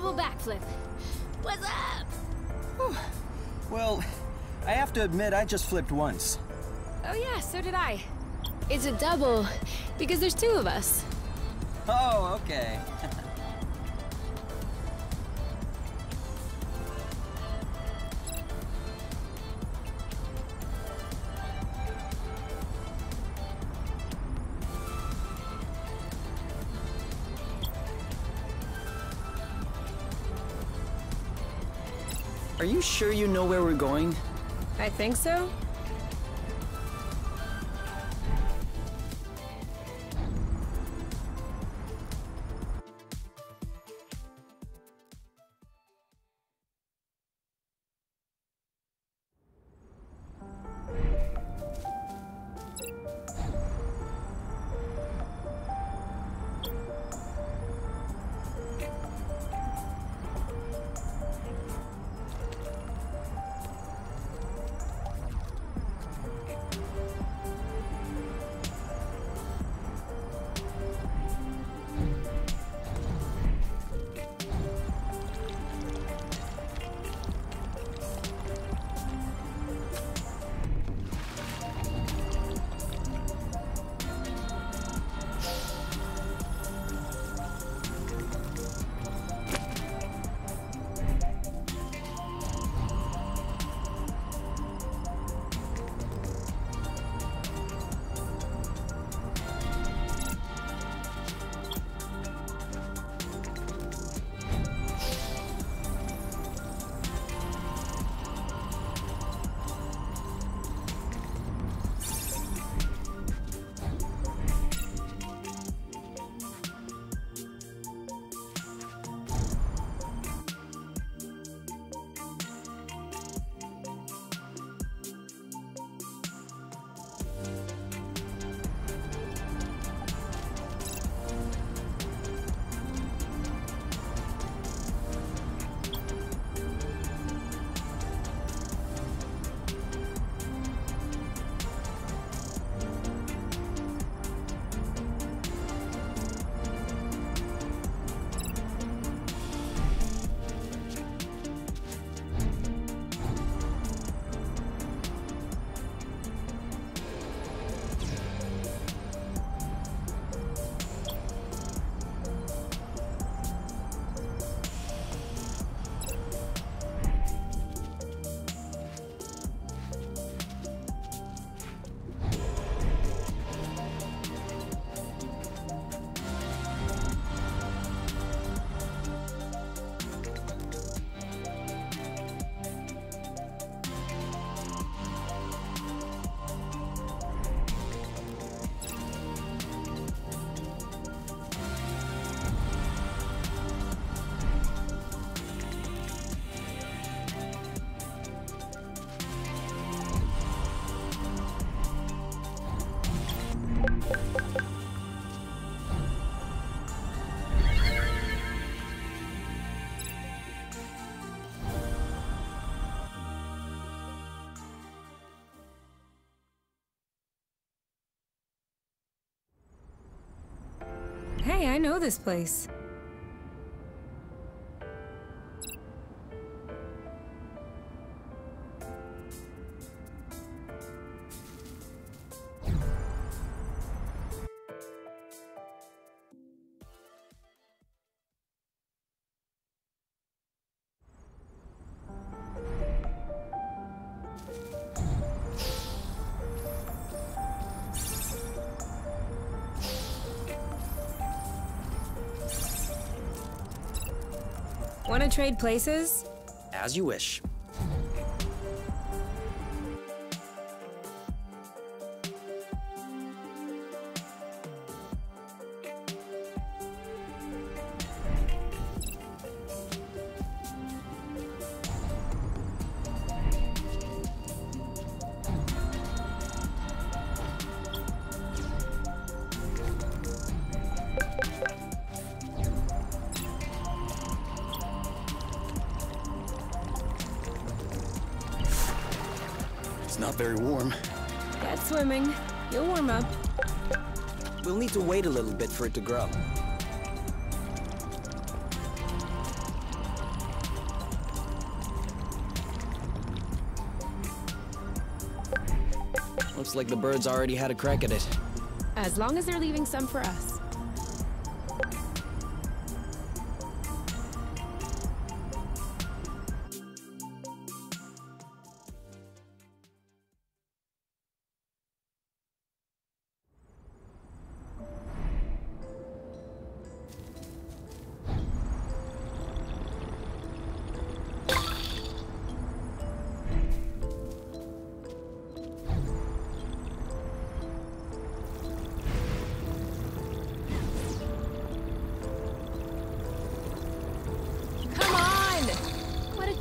double backflip. What's up? Well, I have to admit, I just flipped once. Oh yeah, so did I. It's a double, because there's two of us. Oh, okay. Are you sure you know where we're going? I think so. Hey, I know this place. Wanna trade places? As you wish. Not very warm. That's swimming. You'll warm up. We'll need to wait a little bit for it to grow. Looks like the birds already had a crack at it. As long as they're leaving some for us.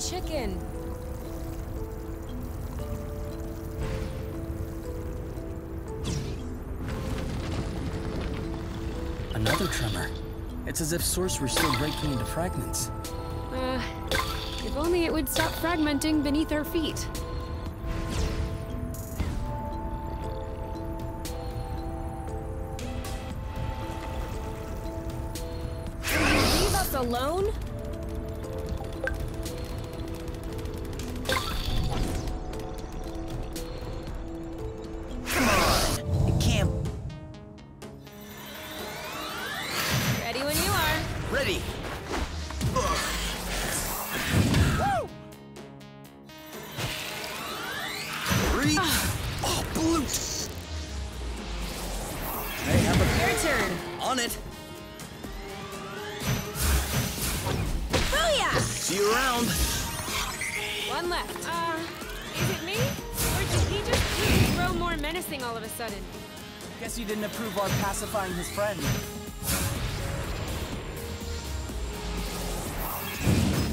Chicken. Another tremor. It's as if source were still breaking into fragments. If only it would stop fragmenting beneath our feet. Leave us alone? Guess you didn't approve our pacifying his friend.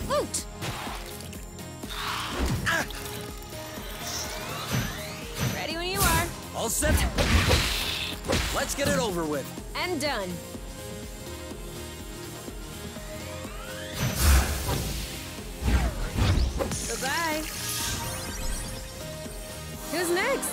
Loot! Ah. Ready when you are. All set. Let's get it over with. And done. Goodbye. Who's next?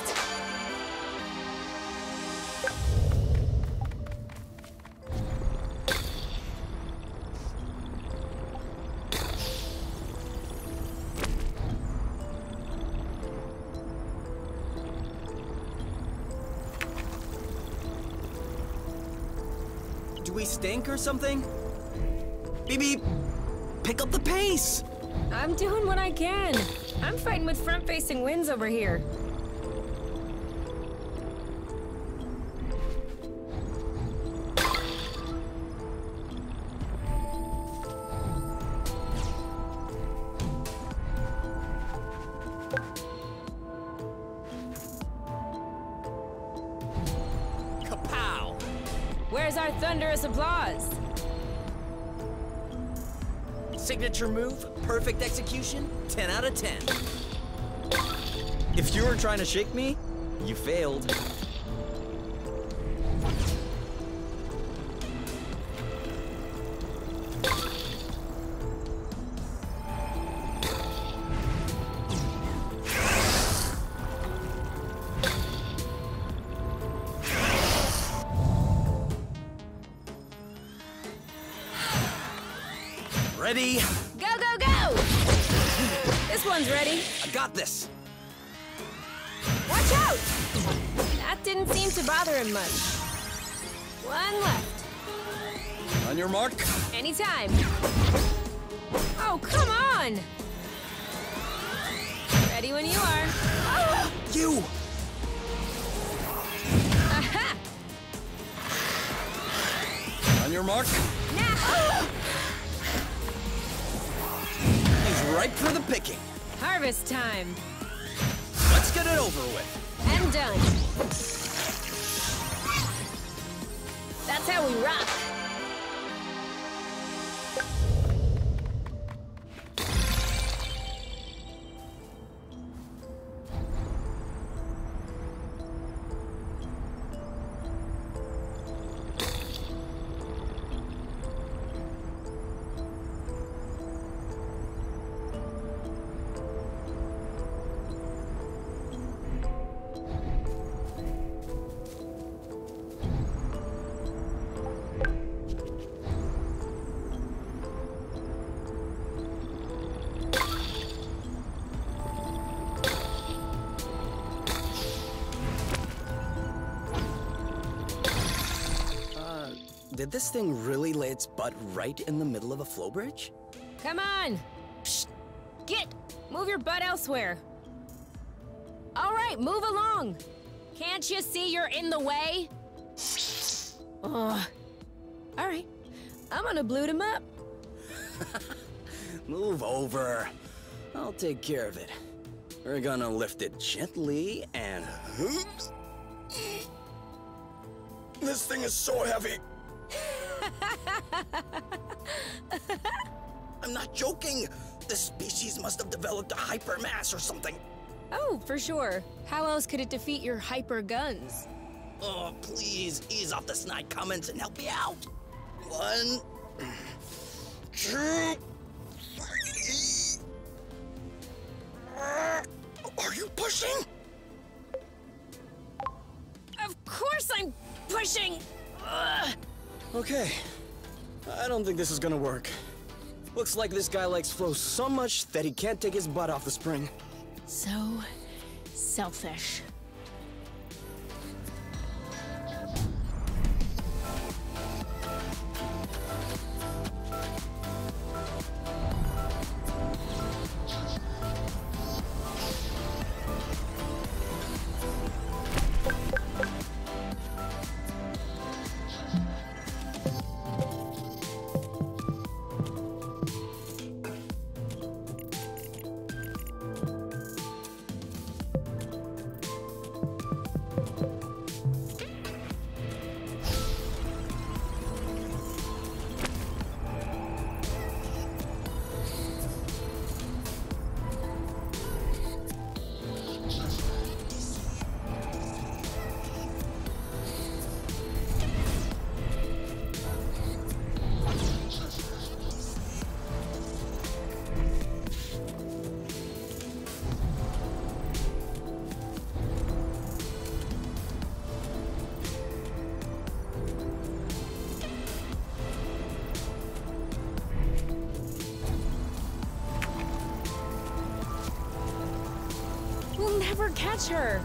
Stink or something? Maybe pick up the pace. I'm doing what I can. I'm fighting with front-facing winds over here. Thunderous applause. Signature move, perfect execution, 10 out of 10. If you were trying to shake me, you failed. Ready? Go, go, go! This one's ready. I got this. Watch out! That didn't seem to bother him much. One left. On your mark? Anytime. Oh, come on! Ready when you are. Oh! You! Aha! On your mark? Now! Oh! Right for the picking. Harvest time. Let's get it over with. And done. That's how we rock. did this thing really lay its butt right in the middle of a flow bridge? Come on! Psst. Get! Move your butt elsewhere! Alright, move along! Can't you see you're in the way? Oh. Alright, I'm gonna bloot him up. Move over. I'll take care of it. We're gonna lift it gently and... This thing is so heavy! I'm not joking! This species must have developed a hypermass or something. Oh, for sure. How else could it defeat your hyper guns? Oh, please, ease off the snide comments and help me out. 1, 2, 3... Are you pushing? Of course I'm pushing! Ugh. Okay. I don't think this is gonna work. Looks like this guy likes flow so much that he can't take his butt off the spring. So selfish. Catch her!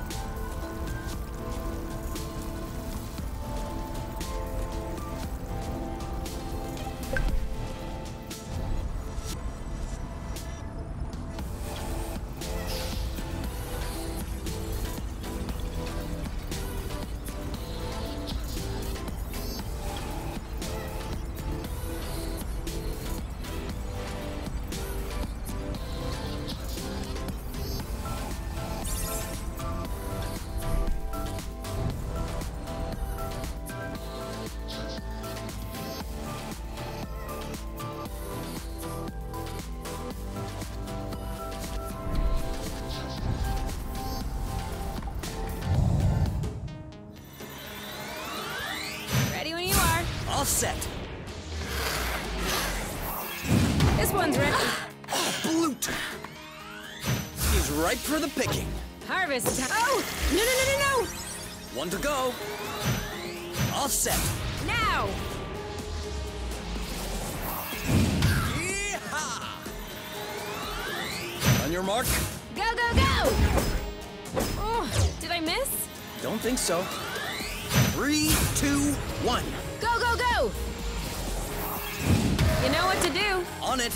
Set. This one's ready. Bloot. He's ripe for the picking. Harvest time. Oh! No, no, no, no, no! One to go. All set. Now! Yeehaw! On your mark. Go, go, go! Oh, did I miss? Don't think so. 3, 2, 1. Go, go, go! You know what to do. On it.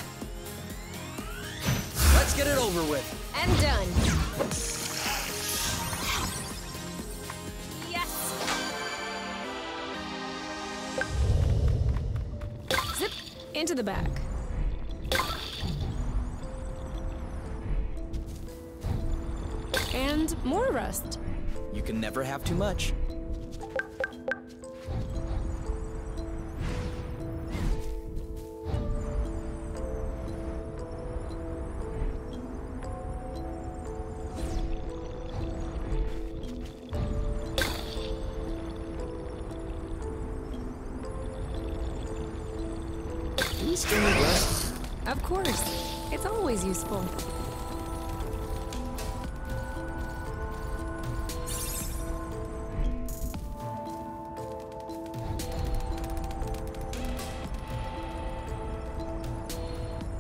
Let's get it over with. And done. Yes! Zip into the back. And more rust. You can never have too much. Of course, it's always useful.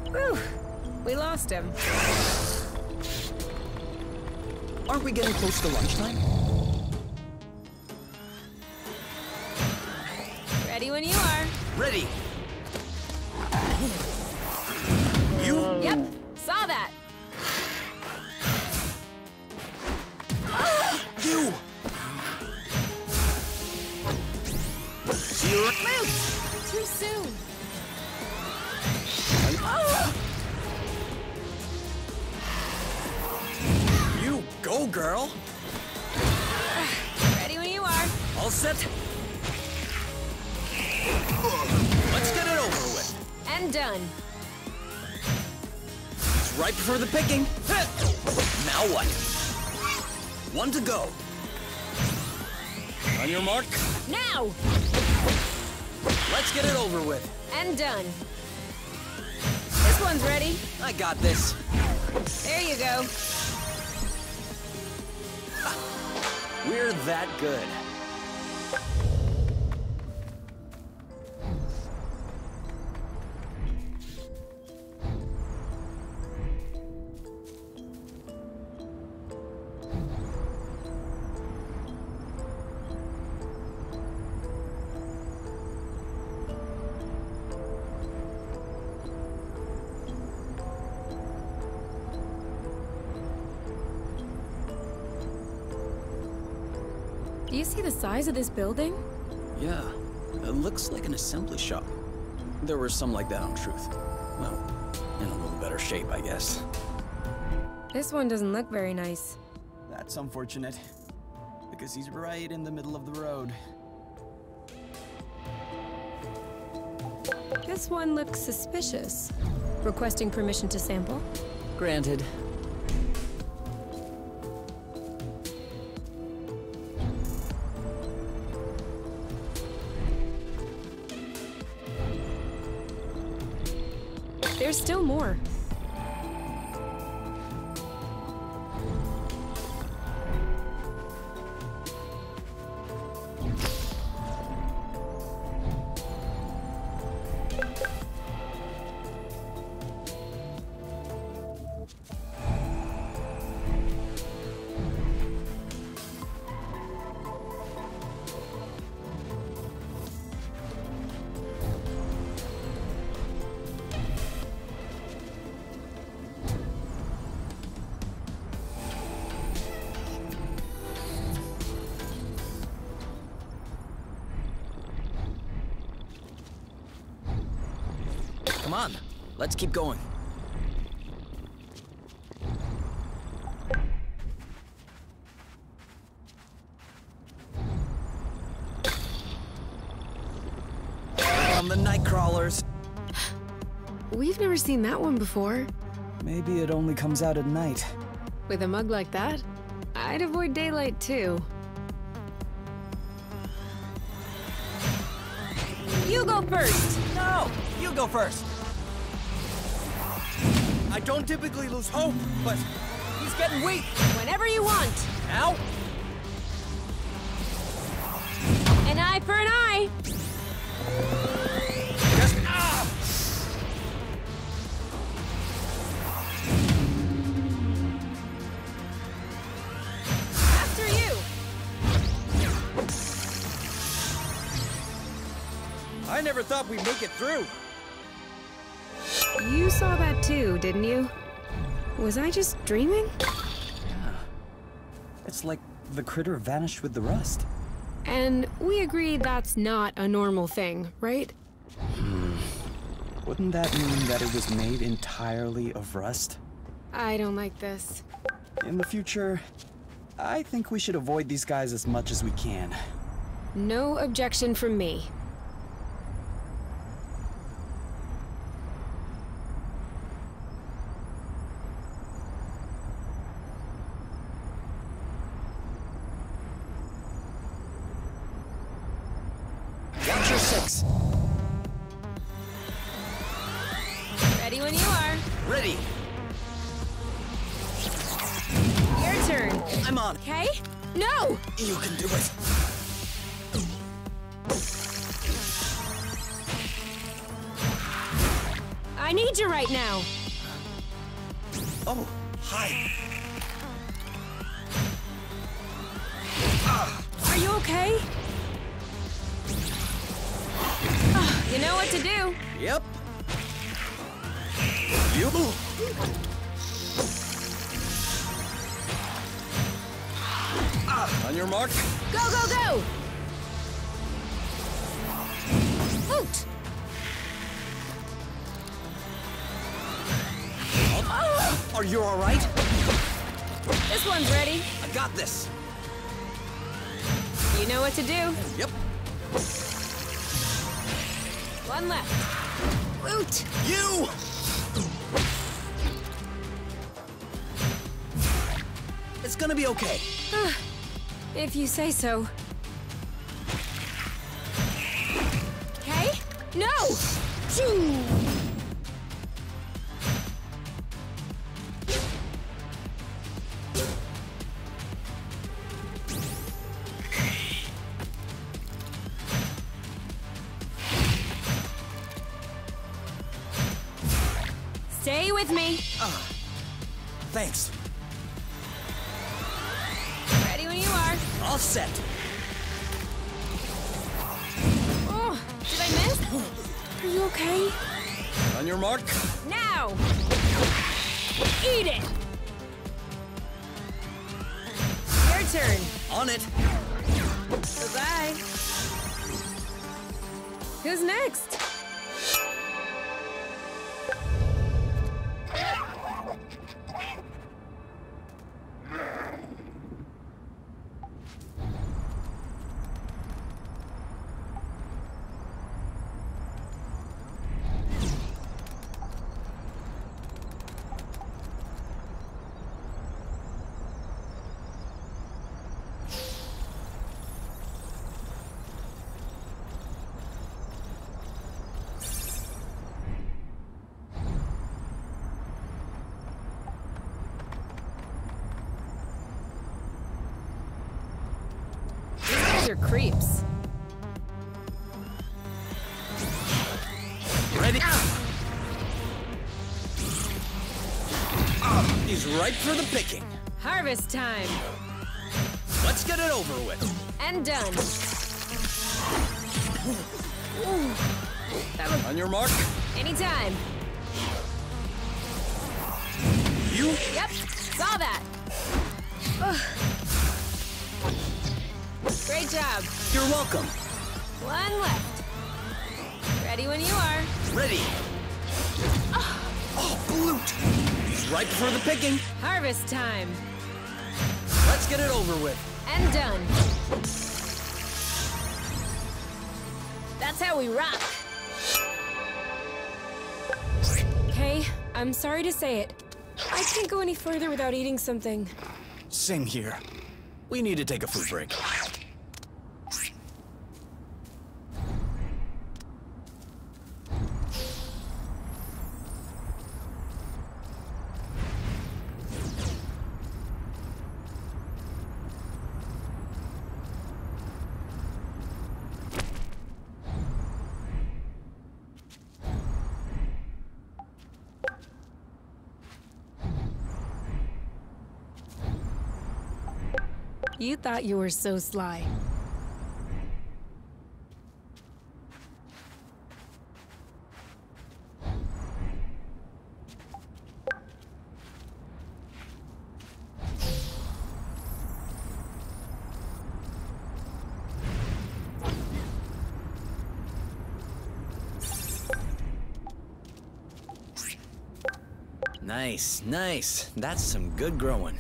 Whew, we lost him. Aren't we getting close to lunchtime? Ready when When you are. Ready. You? Yep. Saw that. You. You. Too soon. You go, girl. Ready when you are. All set. Let's get it over with. And done. It's right before the picking. Now what? One to go. On your mark. Now! Let's get it over with. And done. This one's ready. I got this. There you go. We're that good. Do you see the size of this building? Yeah, it looks like an assembly shop. There were some like that on Truth. Well, in a little better shape, I guess. This one doesn't look very nice. That's unfortunate, because he's right in the middle of the road. This one looks suspicious. Requesting permission to sample? Granted. There's still more. Come on, let's keep going. On the night crawlers. We've never seen that one before. Maybe it only comes out at night. With a mug like that, I'd avoid daylight too. You go first. No, you go first. I don't typically lose hope, but he's getting weak. Whenever you want. Now? An eye for an eye. Just, ah! After you. I never thought we'd make it through. You saw that too, didn't you? Was I just dreaming? Yeah. It's like the critter vanished with the rust. And we agreed that's not a normal thing, right? Hmm. Wouldn't that mean that it was made entirely of rust? I don't like this. In the future, I think we should avoid these guys as much as we can. No objection from me. Ready when you are. Ready. Your turn. I'm on. Okay? No! You can do it. I need you right now. Oh, hi. Are you okay? what to do. Yep. On your mark. Go, go, go! Out! Oh. Are you all right? This one's ready. I got this. You know what to do. Yep. One left. Out! You! It's gonna be okay. If you say so. Okay? No! Choo! Stay with me. Thanks. All set. Oh, did I miss? Are you okay? On your mark. Now! Eat it! Your turn. On it. Goodbye. Who's next? Creeps. Ready? He's ripe for the picking. Harvest time. Let's get it over with. And done. That was... On your mark. Anytime. You? Yep. Saw that. Great job. You're welcome. One left. Ready when you are. Ready. Oh, bloot. He's ripe for the picking. Harvest time. Let's get it over with. And done. That's how we rock. Okay, I'm sorry to say it. I can't go any further without eating something. Same here. We need to take a food break. You thought you were so sly. Nice, nice. That's some good growing.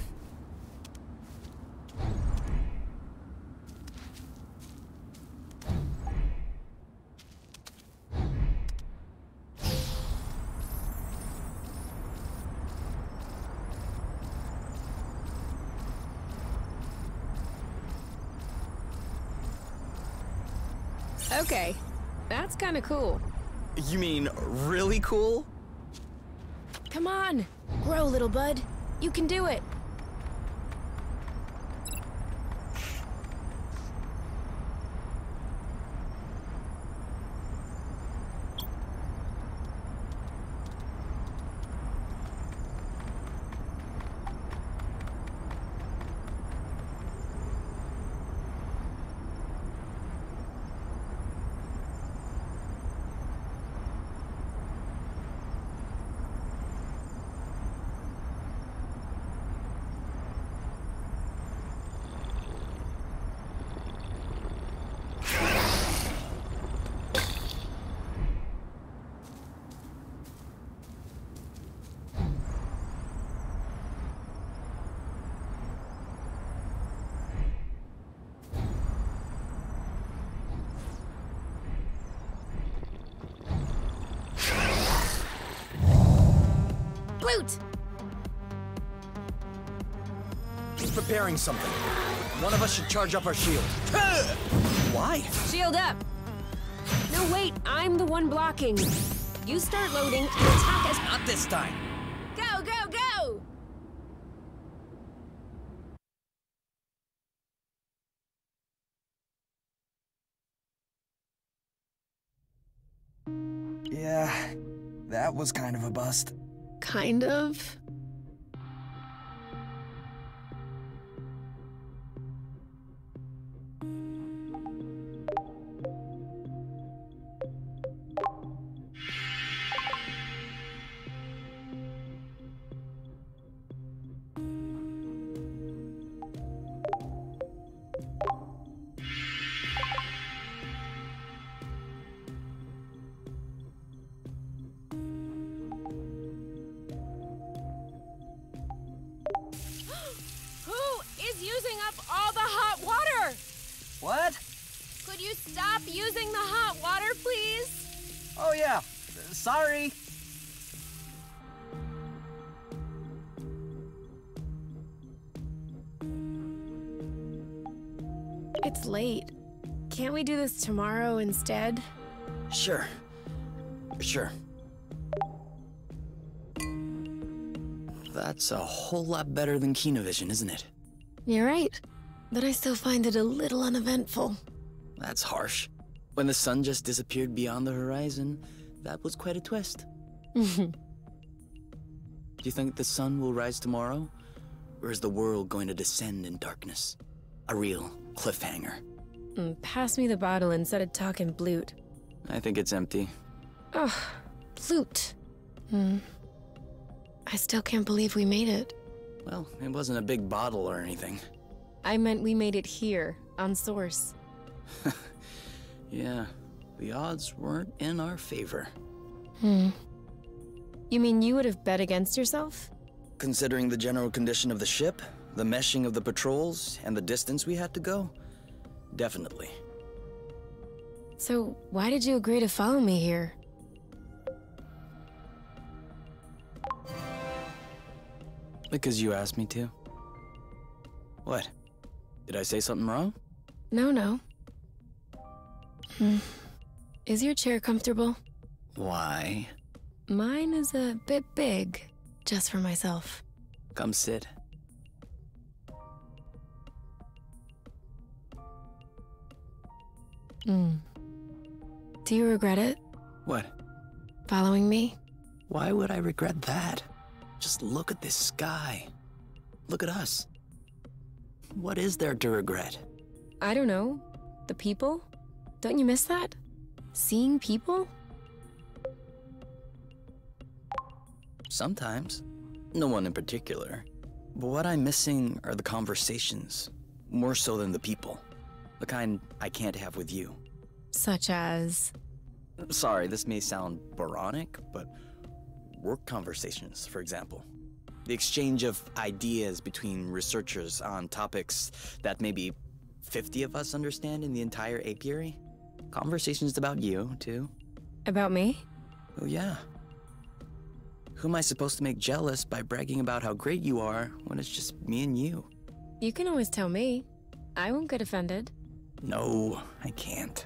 Okay, that's kind of cool. You mean really cool? Come on, grow, little bud. You can do it. repairing something. One of us should charge up our shield. Why? Shield up! No, wait, I'm the one blocking. You start loading and attack us. Not this time. Go, go, go! Yeah, that was kind of a bust. Kind of? It's late. Can't we do this tomorrow instead? Sure. Sure. That's a whole lot better than Kinovision, isn't it? You're right. But I still find it a little uneventful. That's harsh. When the sun just disappeared beyond the horizon, that was quite a twist. Do you think the sun will rise tomorrow? Or is the world going to descend in darkness? A real cliffhanger. Pass me the bottle instead of talking blute. I think it's empty. Ugh, blute. I still can't believe we made it. Well, it wasn't a big bottle or anything. I meant we made it here, on Source. Yeah, the odds weren't in our favor. You mean you would have bet against yourself? Considering the general condition of the ship, the meshing of the patrols, and the distance we had to go? Definitely. So, why did you agree to follow me here? Because you asked me to. What? Did I say something wrong? No, no. Is your chair comfortable? Why? Mine is a bit big, just for myself. Come sit. Do you regret it? What? Following me? Why would I regret that? Just look at this sky. Look at us. What is there to regret? I don't know. The people? Don't you miss that? Seeing people? Sometimes. No one in particular. But what I'm missing are the conversations, more so than the people. The kind I can't have with you. Such as? Sorry, this may sound moronic, but work conversations, for example. The exchange of ideas between researchers on topics that maybe 50 of us understand in the entire apiary. Conversations about you, too. About me? Oh, yeah. Who am I supposed to make jealous by bragging about how great you are when it's just me and you? You can always tell me. I won't get offended. No, I can't.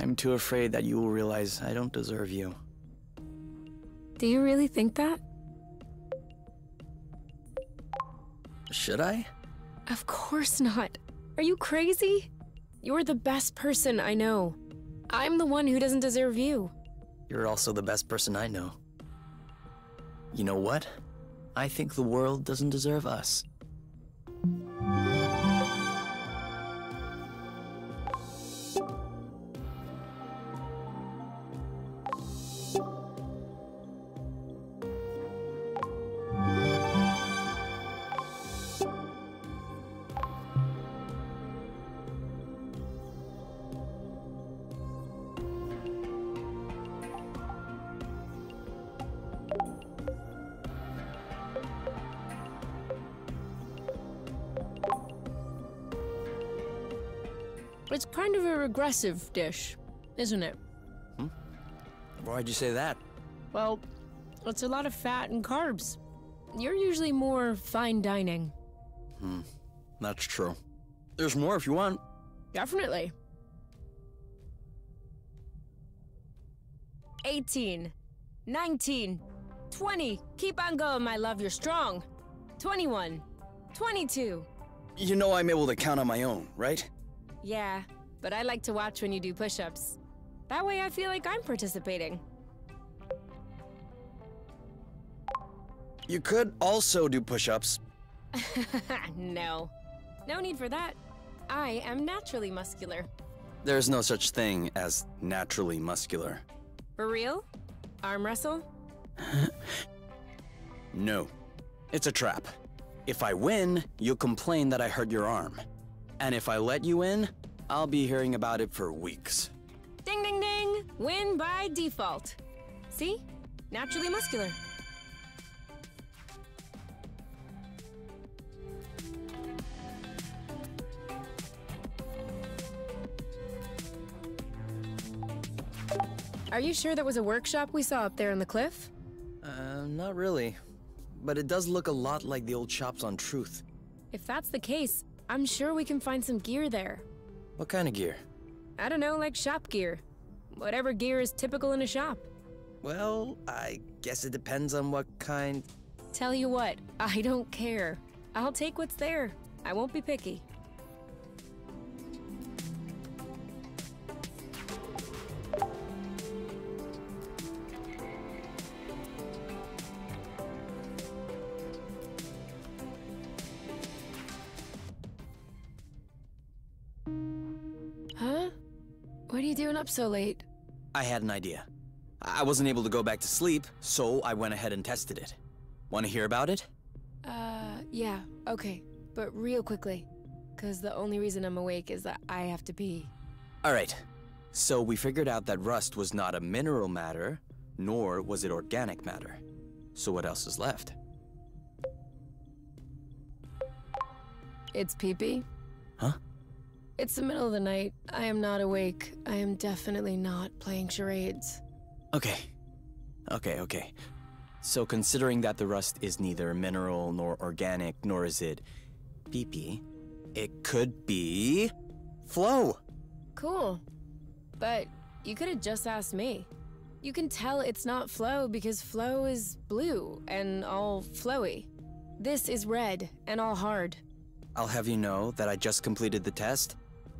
I'm too afraid that you will realize I don't deserve you. Do you really think that? Should I? Of course not. Are you crazy? You're the best person I know. I'm the one who doesn't deserve you. You're also the best person I know. You know what? I think the world doesn't deserve us. It's kind of a regressive dish, isn't it? Why'd you say that? Well, it's a lot of fat and carbs. You're usually more fine dining. That's true. There's more if you want. Definitely. 18, 19, 20. Keep on going, my love. You're strong. 21, 22. You know I'm able to count on my own, right? Yeah, but I like to watch when you do push-ups. That way I feel like I'm participating. You could also do push-ups. No. No need for that. I am naturally muscular. There's no such thing as naturally muscular. For real? Arm wrestle? No. It's a trap. If I win, you'll complain that I hurt your arm. And if I let you in, I'll be hearing about it for weeks. Ding, ding, ding! Win by default. See? Naturally muscular. Are you sure that was a workshop we saw up there on the cliff? Not really. But it does look a lot like the old shops on Truth. If that's the case, I'm sure we can find some gear there. What kind of gear? I don't know, like shop gear. Whatever gear is typical in a shop. Well, I guess it depends on what kind. Tell you what, I don't care. I'll take what's there. I won't be picky. So late. I had an idea. I wasn't able to go back to sleep, so I went ahead and tested it. Want to hear about it? Yeah, okay. But real quickly, because the only reason I'm awake is that I have to pee. Alright. So we figured out that rust was not a mineral matter, nor was it organic matter. So what else is left? It's pee-pee? Huh? It's the middle of the night. I am not awake. I am definitely not playing charades. Okay. So considering that the rust is neither mineral nor organic, nor is it pee-pee, it could be flow. Cool. But you could have just asked me. You can tell it's not flow because flow is blue and all flowy. This is red and all hard. I'll have you know that I just completed the test.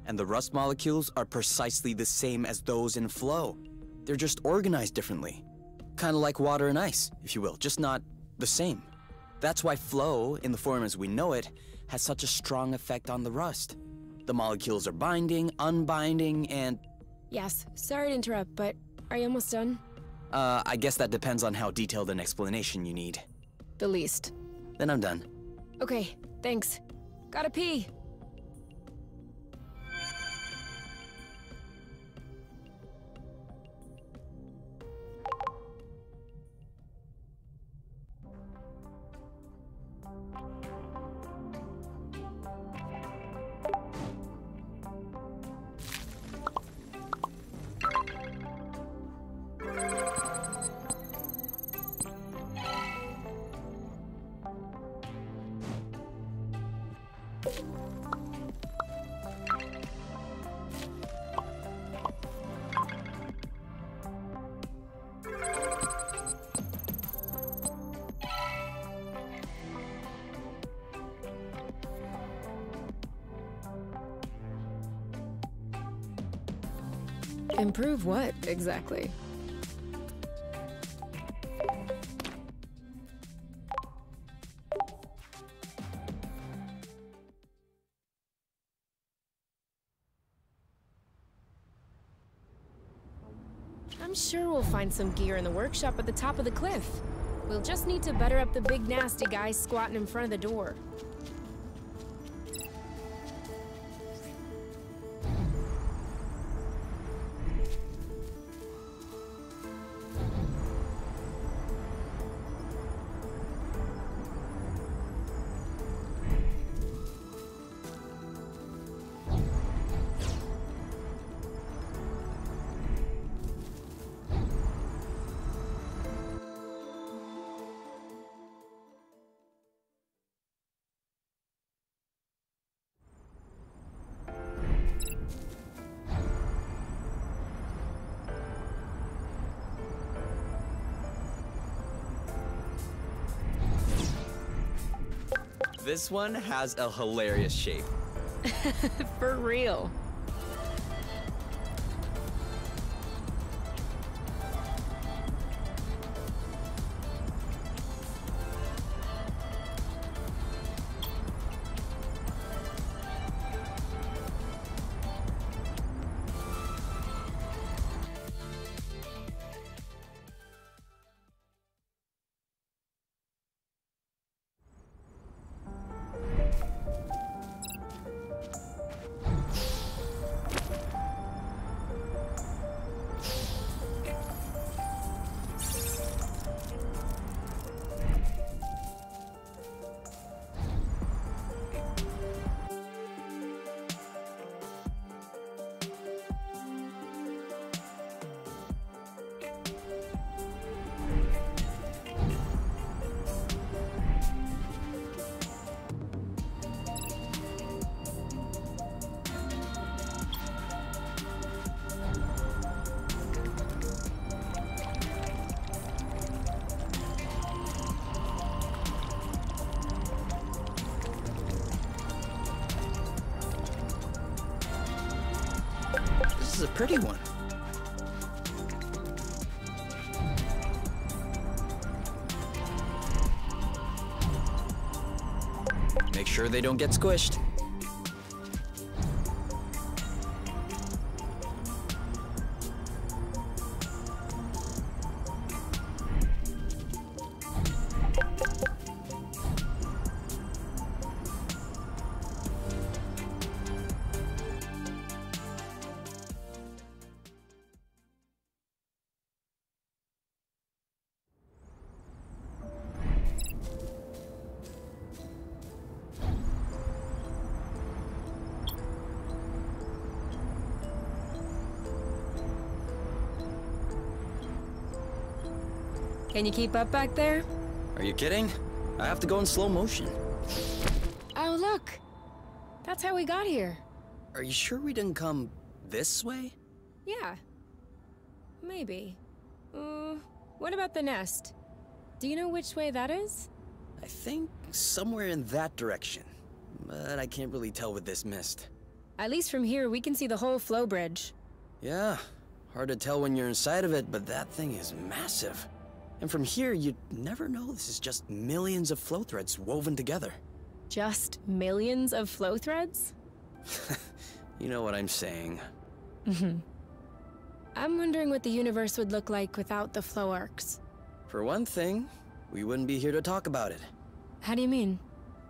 And the rust molecules are precisely the same as those in flow. They're just organized differently. Kind of like water and ice, if you will, just not the same. That's why flow, in the form as we know it, has such a strong effect on the rust. The molecules are binding, unbinding, and... Yes, sorry to interrupt, but are you almost done? I guess that depends on how detailed an explanation you need. The least. Then I'm done. Okay, thanks. Gotta pee. Improve what, exactly? I'm sure we'll find some gear in the workshop at the top of the cliff. We'll just need to butter up the big nasty guy squatting in front of the door. This one has a hilarious shape. For real. This is a pretty one. Make sure they don't get squished. Can you keep up back there? Are you kidding? I have to go in slow motion. Oh, look. That's how we got here. Are you sure we didn't come this way? Yeah. Maybe. What about the nest? Do you know which way that is? I think somewhere in that direction. But I can't really tell with this mist. At least from here, we can see the whole flow bridge. Yeah. Hard to tell when you're inside of it, but that thing is massive. And from here, you'd never know this is just millions of flow threads woven together. Just millions of flow threads? You know what I'm saying. Mm-hmm. I'm wondering what the universe would look like without the flow arcs. For one thing, we wouldn't be here to talk about it. How do you mean?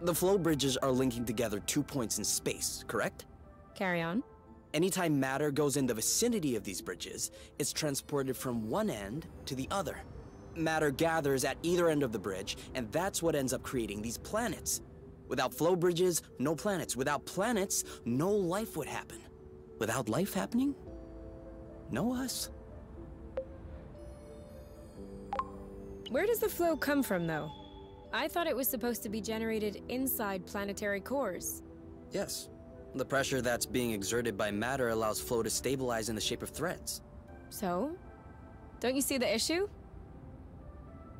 The flow bridges are linking together 2 points in space, correct? Carry on. Anytime matter goes in the vicinity of these bridges, it's transported from one end to the other. Matter gathers at either end of the bridge, and that's what ends up creating these planets. Without flow bridges, no planets. Without planets, no life would happen. Without life happening, no us. Where does the flow come from, though? I thought it was supposed to be generated inside planetary cores. Yes. The pressure that's being exerted by matter allows flow to stabilize in the shape of threads. So? Don't you see the issue?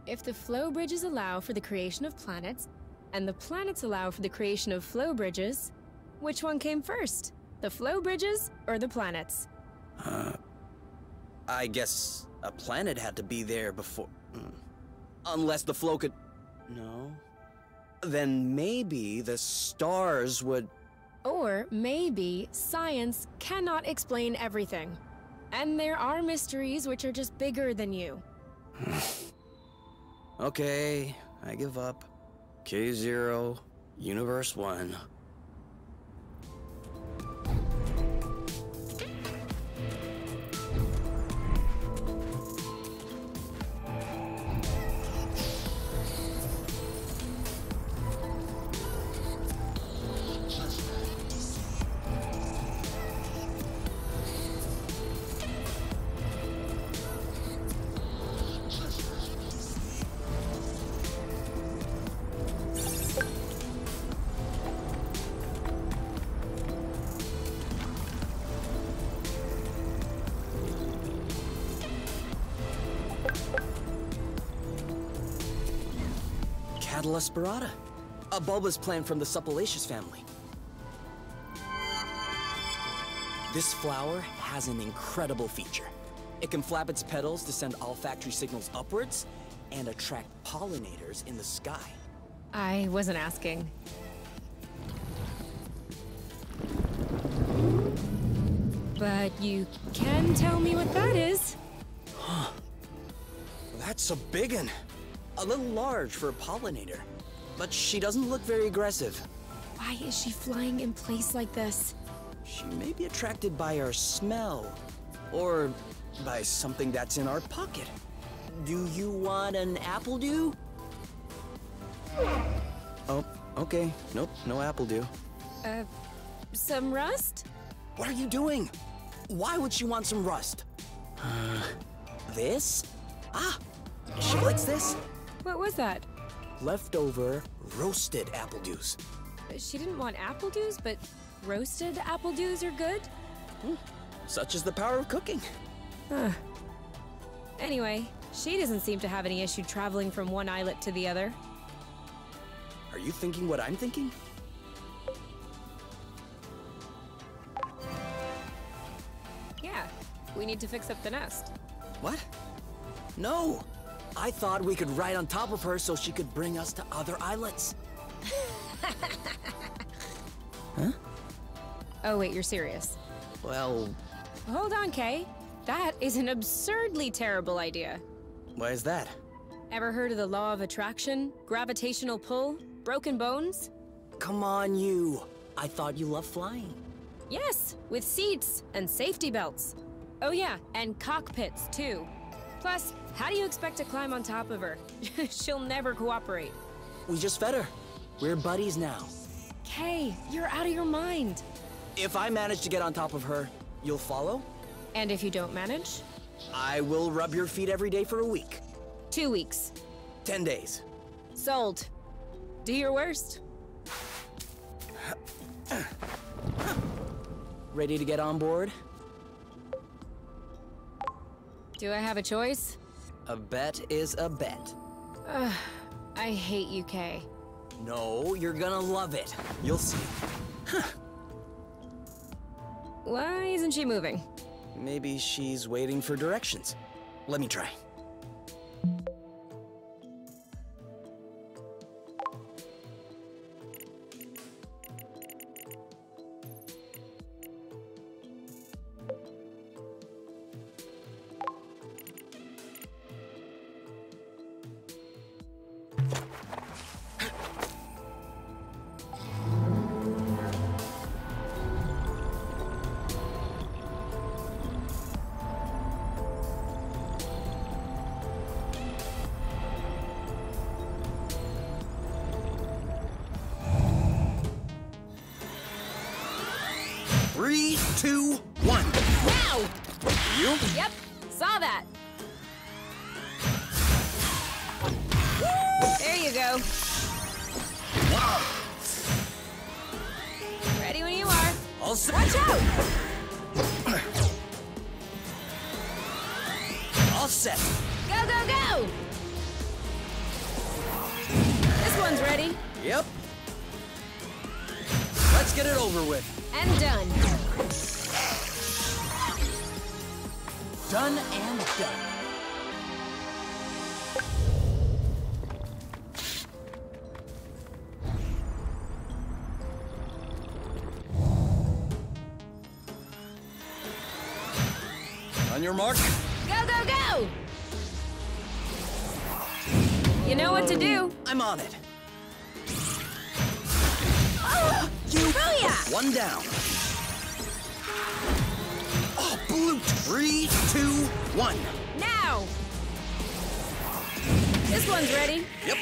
If the flow bridges allow for the creation of planets, and the planets allow for the creation of flow bridges, which one came first? The flow bridges or the planets? I guess a planet had to be there before... Unless the flow could... No? Then maybe the stars would... Or maybe science cannot explain everything. And there are mysteries which are just bigger than you. Okay, I give up. K0, Universe 1. La Spirata. A bulbous plant from the Suppalaceous family. This flower has an incredible feature. It can flap its petals to send olfactory signals upwards and attract pollinators in the sky. I wasn't asking. But you can tell me what that is. Huh. That's a big one. A little large for a pollinator. But she doesn't look very aggressive. Why is she flying in place like this? She may be attracted by our smell. Or by something that's in our pocket. Do you want an apple dew? Oh, okay. Nope, no apple dew. Some rust? What are you doing? Why would she want some rust? This? Ah, she likes this. What was that? Leftover roasted apple dews. She didn't want apple dews, but roasted apple dews are good? Such is the power of cooking. Anyway, she doesn't seem to have any issue traveling from one islet to the other. Are you thinking what I'm thinking? Yeah, we need to fix up the nest. What? No! I thought we could ride on top of her so she could bring us to other islets. Huh? Oh wait, you're serious? Well... Hold on, Kay. That is an absurdly terrible idea. Why is that? Ever heard of the law of attraction? Gravitational pull? Broken bones? Come on, you. I thought you loved flying. Yes, with seats and safety belts. Oh yeah, and cockpits too. Plus, how do you expect to climb on top of her? She'll never cooperate. We just fed her. We're buddies now. Kay, you're out of your mind. If I manage to get on top of her, you'll follow? And if you don't manage? I will rub your feet every day for a week. 2 weeks. 10 days. Sold. Do your worst. Ready to get on board? Do I have a choice? A bet is a bet. I hate you, Kay. No, you're gonna love it. You'll see. Huh. Why isn't she moving? Maybe she's waiting for directions. Let me try. On your mark. Go, go, go! You know what to do. I'm on it. Oh, you! Booyah! One down. Oh, blue. 3, 2, 1. Now! This one's ready. Yep.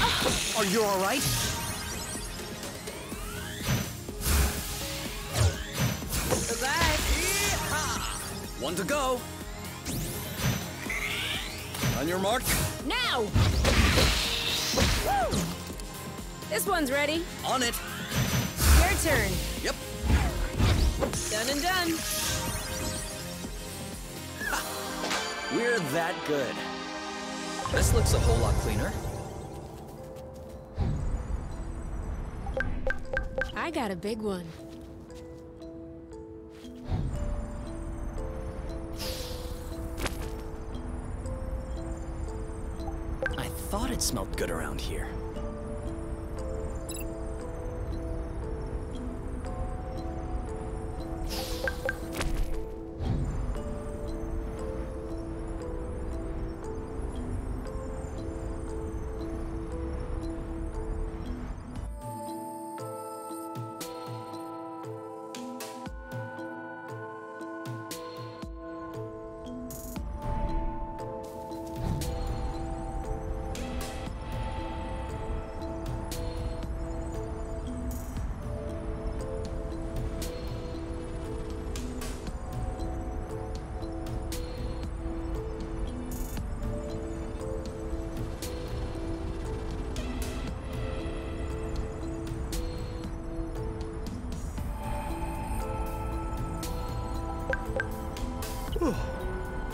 Oh. Are you all right? One to go. On your mark. Now! Woo! This one's ready. On it. Your turn. Yep. Done and done. Ha. We're that good. This looks a whole lot cleaner. I got a big one. I thought it smelled good around here.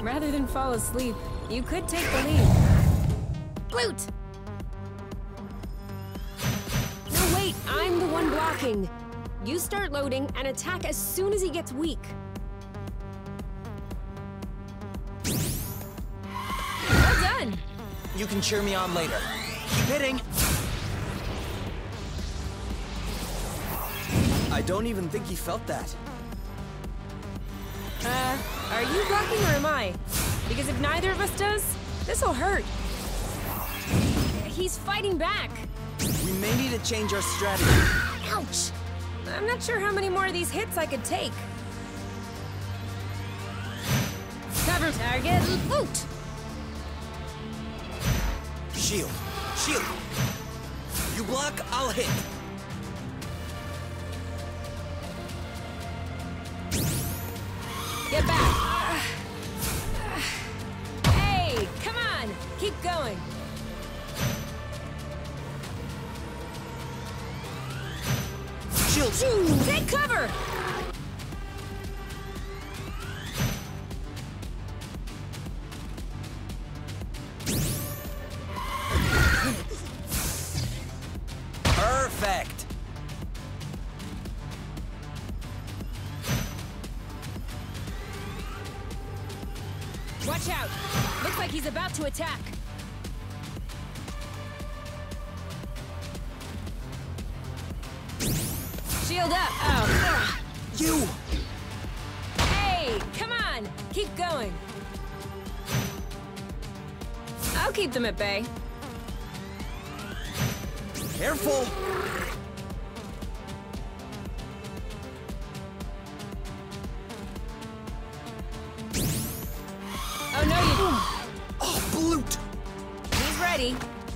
Rather than fall asleep, you could take the lead. Glute! No, wait, I'm the one blocking. You start loading and attack as soon as he gets weak. Well done! You can cheer me on later. Keep hitting! I don't even think he felt that. Are you blocking or am I? Because if neither of us does, this'll hurt. He's fighting back. We may need to change our strategy. Ouch! I'm not sure how many more of these hits I could take. Cover target. Boot! Shield. Shield. You block, I'll hit. Get back! Hey, come on! Keep going! Shield! Take cover! Perfect! Watch out! Looks like he's about to attack. Shield up! Oh. You! Hey! Come on! Keep going! I'll keep them at bay. Careful!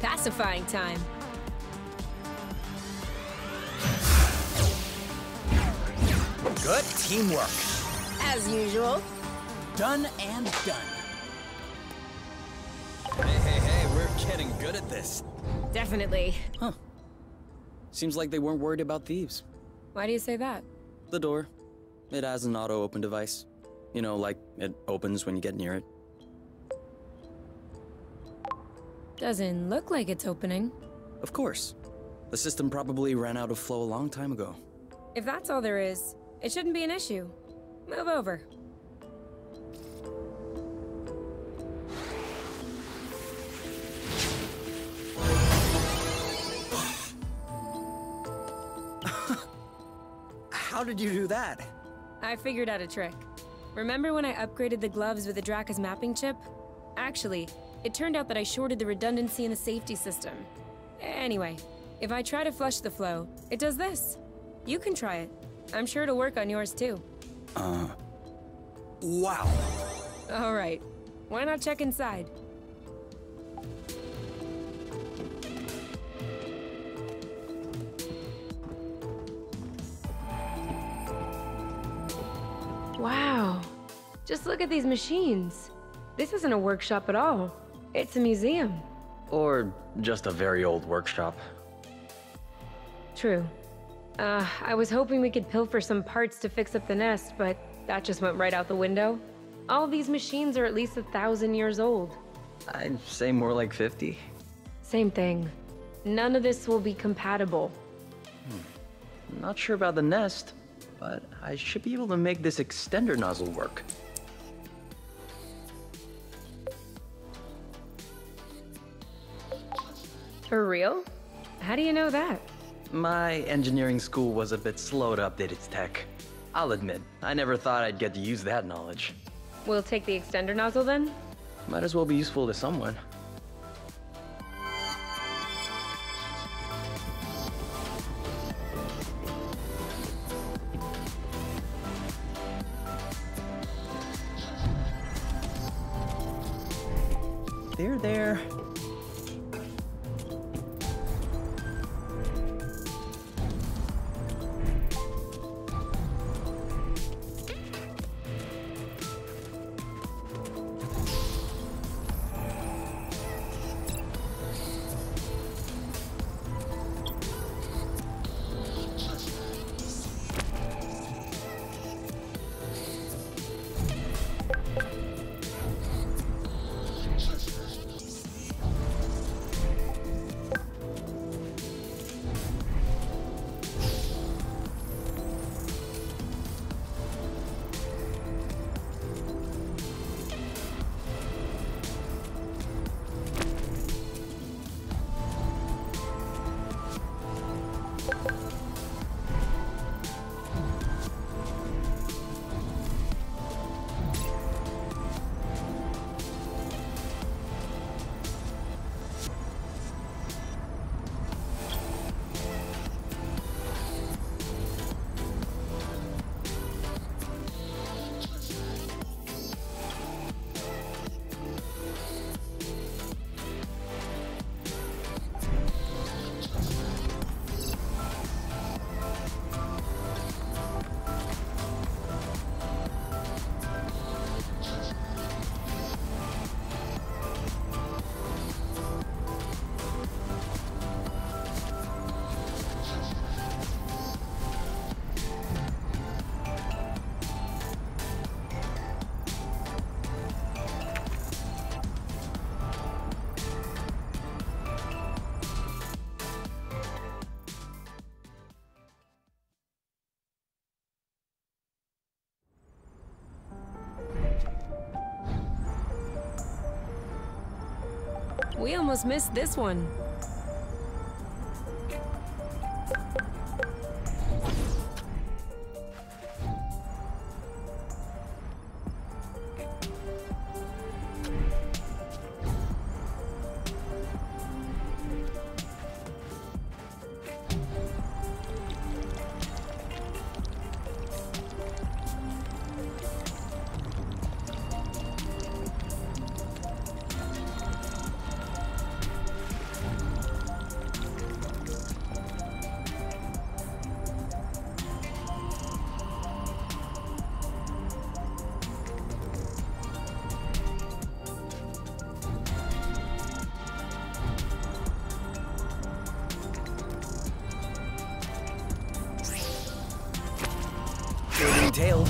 Pacifying time. Good teamwork. As usual. Done and done. Hey, we're getting good at this. Definitely. Huh. Seems like they weren't worried about thieves. Why do you say that? The door. It has an auto-open device. You know, like it opens when you get near it. Doesn't look like it's opening. Of course. The system probably ran out of flow a long time ago. If that's all there is, it shouldn't be an issue. Move over. How did you do that? I figured out a trick. Remember when I upgraded the gloves with the Draca's mapping chip? Actually, it turned out that I shorted the redundancy in the safety system. Anyway, if I try to flush the flow, it does this. You can try it. I'm sure it'll work on yours too. Wow. All right. Why not check inside? Wow. Just look at these machines. This isn't a workshop at all. It's a museum. Or just a very old workshop. True. I was hoping we could pilfer some parts to fix up the nest, but that just went right out the window. All these machines are at least 1,000 years old. I'd say more like 50. Same thing. None of this will be compatible. I'm not sure about the nest, but I should be able to make this extender nozzle work. For real? How do you know that? My engineering school was a bit slow to update its tech. I'll admit, I never thought I'd get to use that knowledge. We'll take the extender nozzle then? Might as well be useful to someone. There, there. We almost missed this one. Tailed.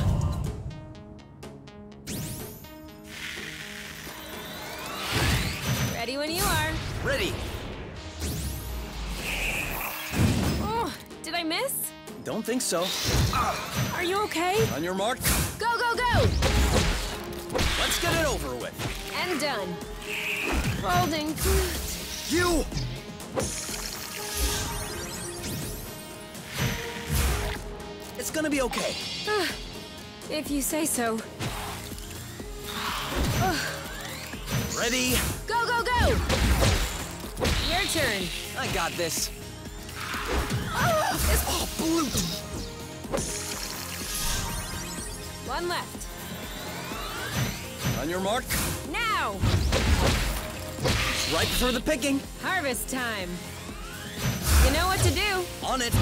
Ready when you are. Ready. Oh, did I miss? Don't think so. Are you okay? On your mark. Go, go, go! Let's get it over with. And done. Holding. You! It's gonna be okay. If you say so. Ready? Go, go, go! Your turn. I got this. It's all blue. One left. On your mark. Now! Right for the picking. Harvest time. You know what to do. On it.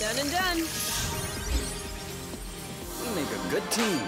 Done and done. Make a good team.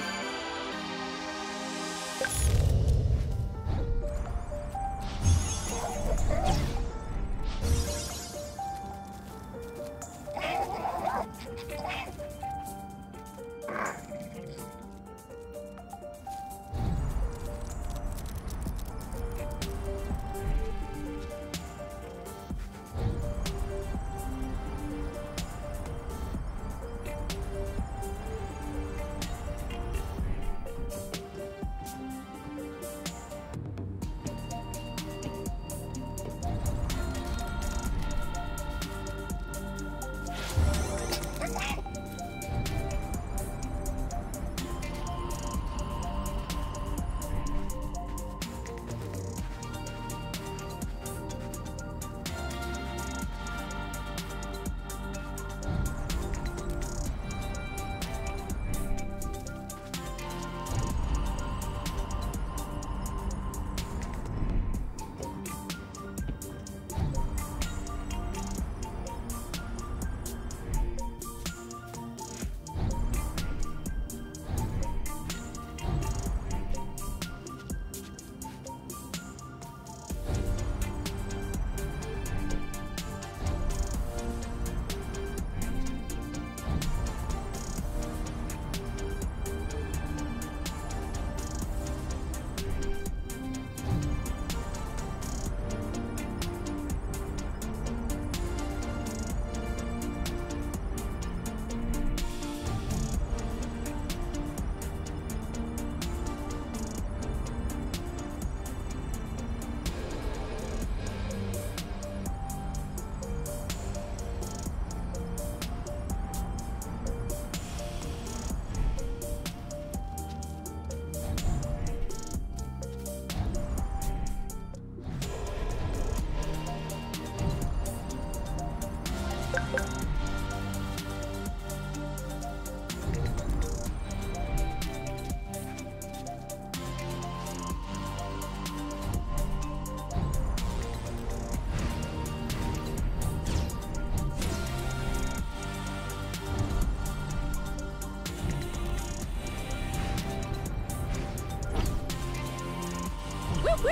Woo!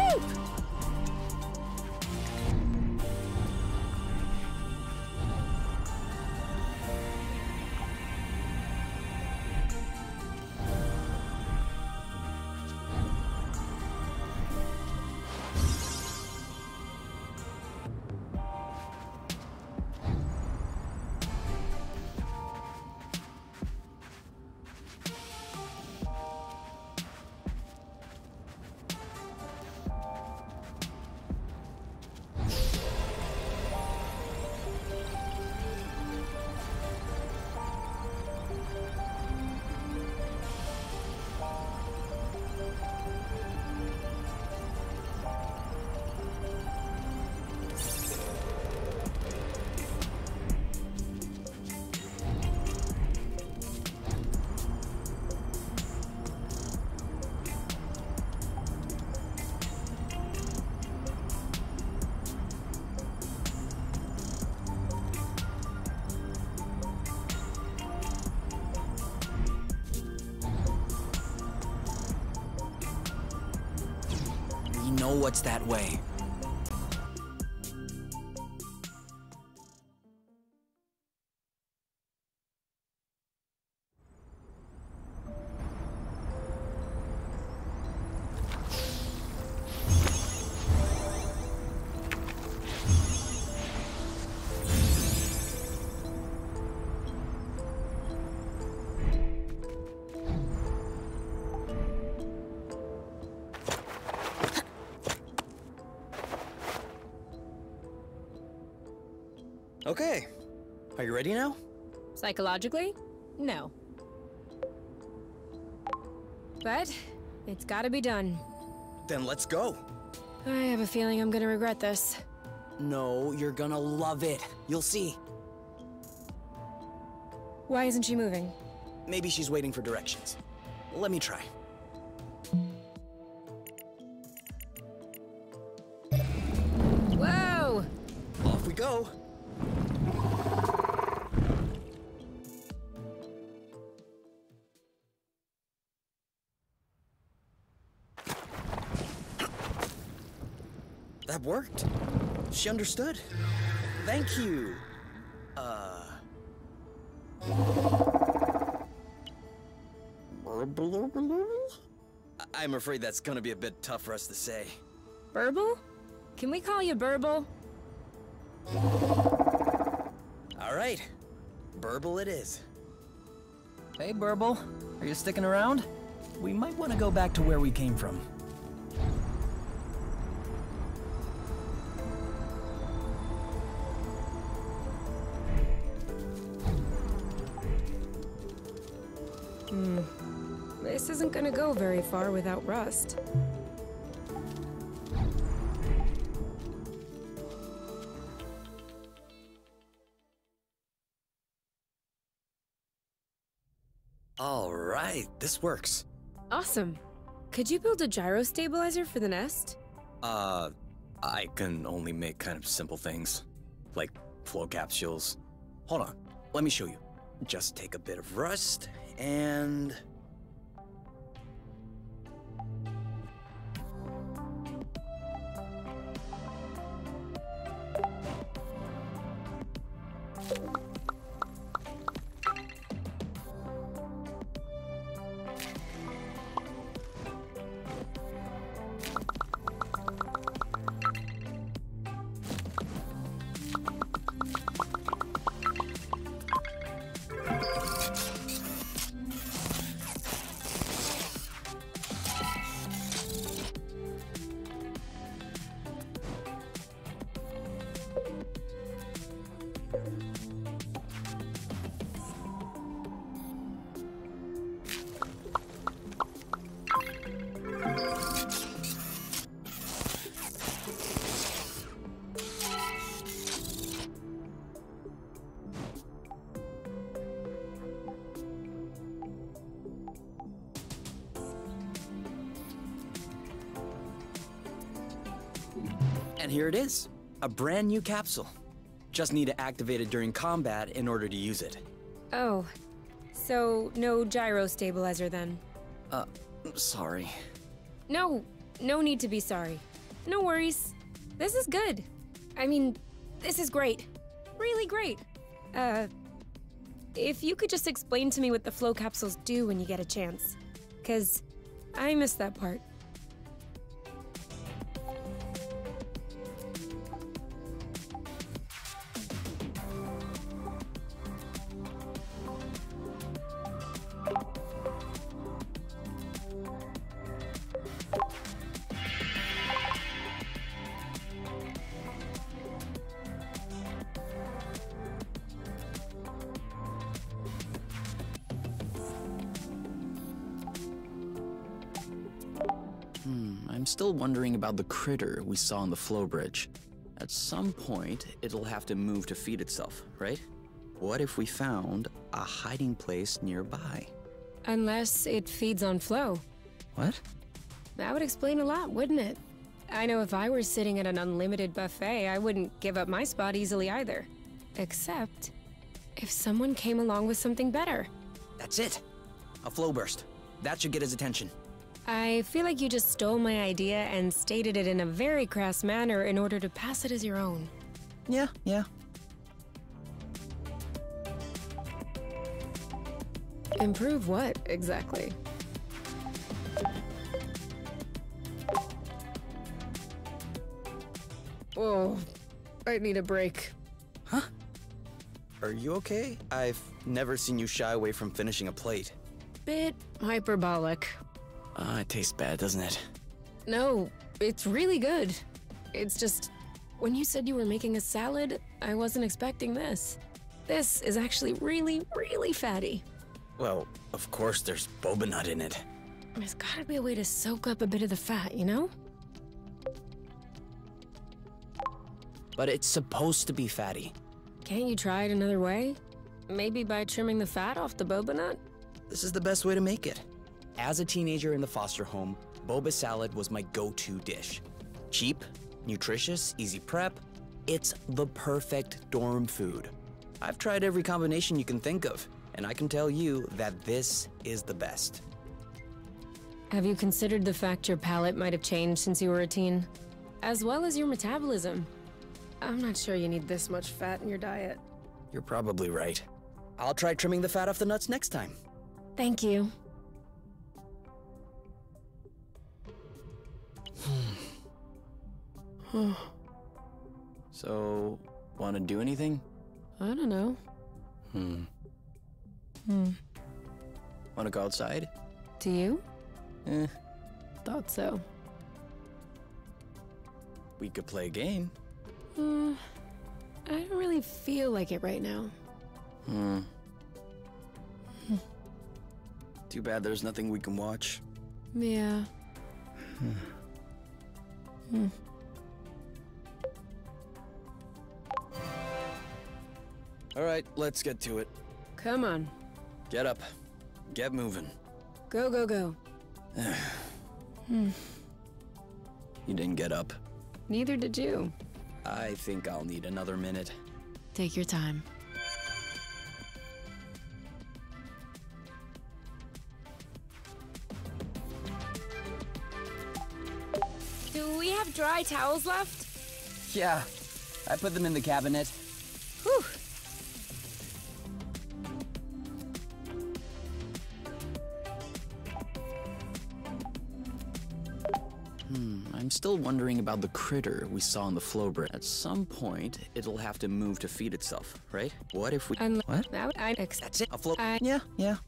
Know what's that way. Okay. Are you ready now? Psychologically? No. But it's gotta be done. Then let's go. I have a feeling I'm gonna regret this. No, you're gonna love it. You'll see. Why isn't she moving? Maybe she's waiting for directions. Let me try. Whoa! Off we go. That worked. She understood. Thank you. I'm afraid that's gonna be a bit tough for us to say. Burble? Can we call you Burble? All right. Burble it is. Hey, Burble. Are you sticking around? We might want to go back to where we came from. This isn't gonna go very far without rust. All right, this works. Awesome. Could you build a gyro stabilizer for the nest? I can only make kind of simple things, like flow capsules. Hold on, let me show you. Just take a bit of rust and... And here it is, a brand new capsule. Just need to activate it during combat in order to use it. Oh, so no gyro stabilizer then? Sorry. No, No need to be sorry. No worries. This is good. I mean, this is great. Really great. If you could just explain to me what the flow capsules do when you get a chance. 'Cause I missed that part. I'm still wondering about the critter we saw on the flow bridge. At some point, it'll have to move to feed itself, right? What if we found a hiding place nearby? Unless it feeds on flow. What? That would explain a lot, wouldn't it? I know if I were sitting at an unlimited buffet, I wouldn't give up my spot easily either. Except if someone came along with something better. That's it. A flow burst. That should get his attention. I feel like you just stole my idea and stated it in a very crass manner in order to pass it as your own. Yeah. Improve what, exactly? Whoa, I need a break. Huh? Are you okay? I've never seen you shy away from finishing a plate. Bit hyperbolic. It tastes bad, doesn't it? No, it's really good. It's just, when you said you were making a salad, I wasn't expecting this. This is actually really, really fatty. Well, of course there's boba nut in it. There's gotta be a way to soak up a bit of the fat, you know? But it's supposed to be fatty. Can't you try it another way? Maybe by trimming the fat off the boba nut? This is the best way to make it. As a teenager in the foster home, boba salad was my go-to dish. Cheap, nutritious, easy prep. It's the perfect dorm food. I've tried every combination you can think of, and I can tell you that this is the best. Have you considered the fact your palate might have changed since you were a teen? As well as your metabolism. I'm not sure you need this much fat in your diet. You're probably right. I'll try trimming the fat off the nuts next time. Thank you. So, want to do anything? I don't know. Want to go outside? Do you? Thought so. We could play a game. I don't really feel like it right now. Too bad there's nothing we can watch. Yeah. All right, let's get to it. Come on. Get up. Get moving. Go, go, go. You didn't get up. Neither did you. I think I'll need another minute. Take your time. Do we have dry towels left? Yeah. I put them in the cabinet. Whew. I'm still wondering about the critter we saw on the flow bridge. At some point, it'll have to move to feed itself, right? What if we... what? That's it. A flow... Yeah.